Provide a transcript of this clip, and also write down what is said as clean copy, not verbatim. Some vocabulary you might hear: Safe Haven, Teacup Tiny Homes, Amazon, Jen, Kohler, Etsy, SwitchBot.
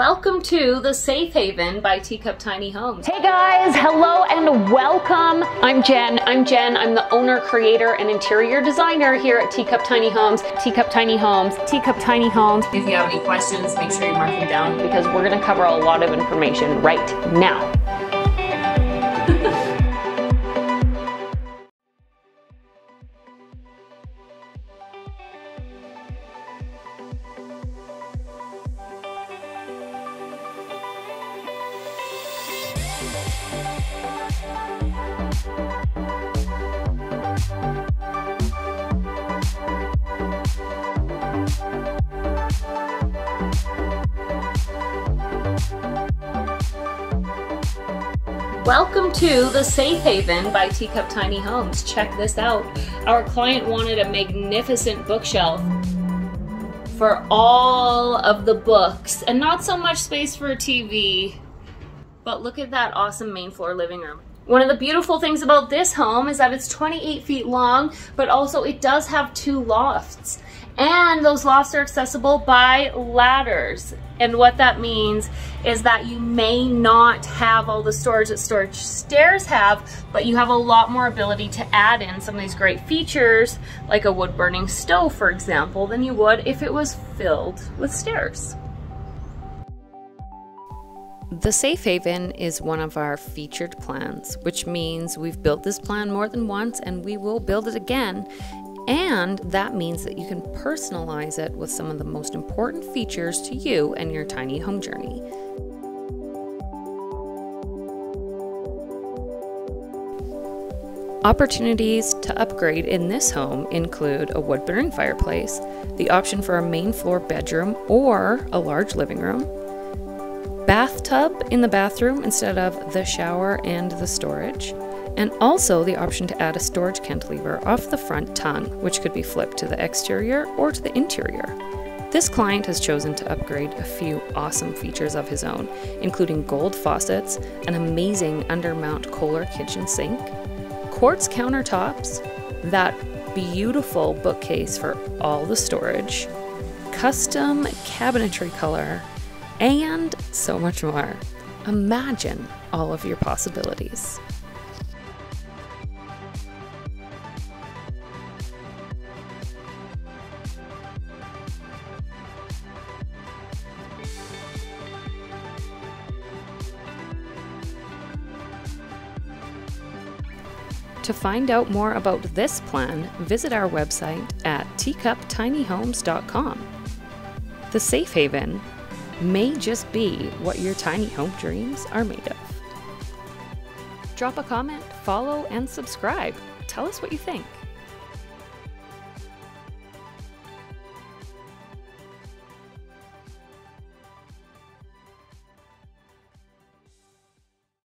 Welcome to the Safe Haven by Teacup Tiny Homes. Hey guys, hello and welcome. I'm Jen. I'm the owner, creator, and interior designer here at Teacup Tiny Homes. Teacup Tiny Homes. Teacup Tiny Homes. If you have any questions, make sure you mark them down because we're going to cover a lot of information right now. Welcome to the Safe Haven by Teacup Tiny Homes. Check this out. Our client wanted a magnificent bookshelf for all of the books and not so much space for a TV, but look at that awesome main floor living room. One of the beautiful things about this home is that it's 28 feet long, but also it does have two lofts. And those lofts are accessible by ladders. And what that means is that you may not have all the storage that storage stairs have, but you have a lot more ability to add in some of these great features, like a wood-burning stove, for example, than you would if it was filled with stairs. The Safe Haven is one of our featured plans, which means we've built this plan more than once and we will build it again. And that means that you can personalize it with some of the most important features to you and your tiny home journey. Opportunities to upgrade in this home include a wood-burning fireplace, the option for a main floor bedroom or a large living room, bathtub in the bathroom instead of the shower and the storage, and also the option to add a storage cantilever off the front tongue, which could be flipped to the exterior or to the interior. This client has chosen to upgrade a few awesome features of his own, including gold faucets, an amazing undermount Kohler kitchen sink, quartz countertops, that beautiful bookcase for all the storage, custom cabinetry color, and so much more. Imagine all of your possibilities. To find out more about this plan, visit our website at teacuptinyhomes.com. The Safe Haven may just be what your tiny home dreams are made of. Drop a comment, follow, and subscribe. Tell us what you think.